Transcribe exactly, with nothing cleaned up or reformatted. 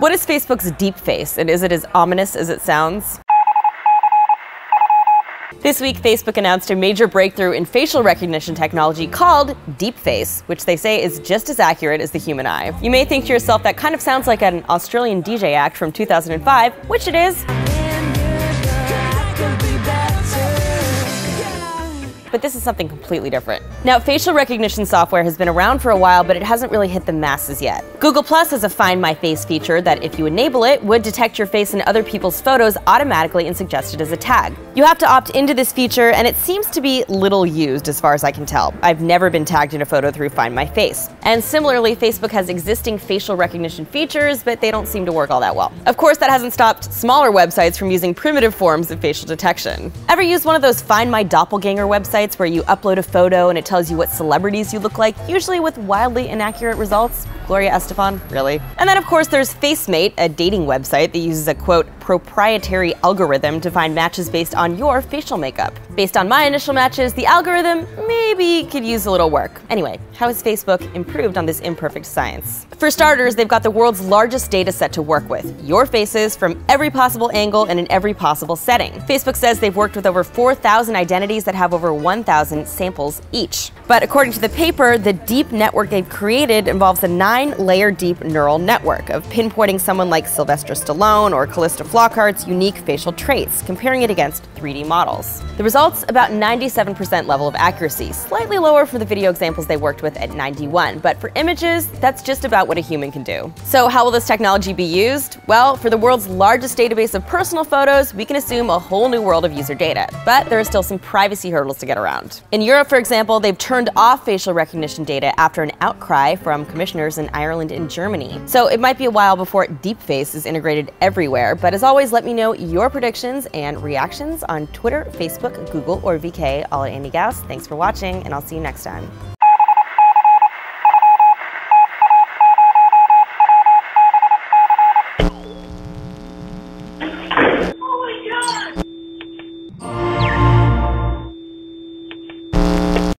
What is Facebook's DeepFace, and is it as ominous as it sounds? This week, Facebook announced a major breakthrough in facial recognition technology called DeepFace, which they say is just as accurate as the human eye. You may think to yourself that kind of sounds like an Australian D J act from two thousand five, which it is. But this is something completely different. Now, facial recognition software has been around for a while, but it hasn't really hit the masses yet. Google Plus has a Find My Face feature that, if you enable it, would detect your face in other people's photos automatically and suggest it as a tag. You have to opt into this feature, and it seems to be little used as far as I can tell. I've never been tagged in a photo through Find My Face. And similarly, Facebook has existing facial recognition features, but they don't seem to work all that well. Of course, that hasn't stopped smaller websites from using primitive forms of facial detection. Ever use one of those Find My Doppelganger websites where you upload a photo and it tells you what celebrities you look like, usually with wildly inaccurate results? Gloria Estefan, really? And then of course there's Facemate, a dating website that uses a, quote, proprietary algorithm to find matches based on your facial makeup. Based on my initial matches, the algorithm maybe could use a little work. Anyway, how has Facebook improved on this imperfect science? For starters, they've got the world's largest data set to work with, your faces from every possible angle and in every possible setting. Facebook says they've worked with over four thousand identities that have over one thousand samples each. But according to the paper, the deep network they've created involves a nine-layer deep neural network of pinpointing someone like Sylvester Stallone or Calista Flores' unique facial traits, comparing it against three D models. The results, about ninety-seven percent level of accuracy, slightly lower for the video examples they worked with at ninety-one, but for images, that's just about what a human can do. So how will this technology be used? Well, for the world's largest database of personal photos, we can assume a whole new world of user data, but there are still some privacy hurdles to get around. In Europe, for example, they've turned off facial recognition data after an outcry from commissioners in Ireland and Germany. So it might be a while before DeepFace is integrated everywhere, but as always, let me know your predictions and reactions on Twitter, Facebook, Google, or V K, all at Andy Gauss. Thanks for watching, and I'll see you next time.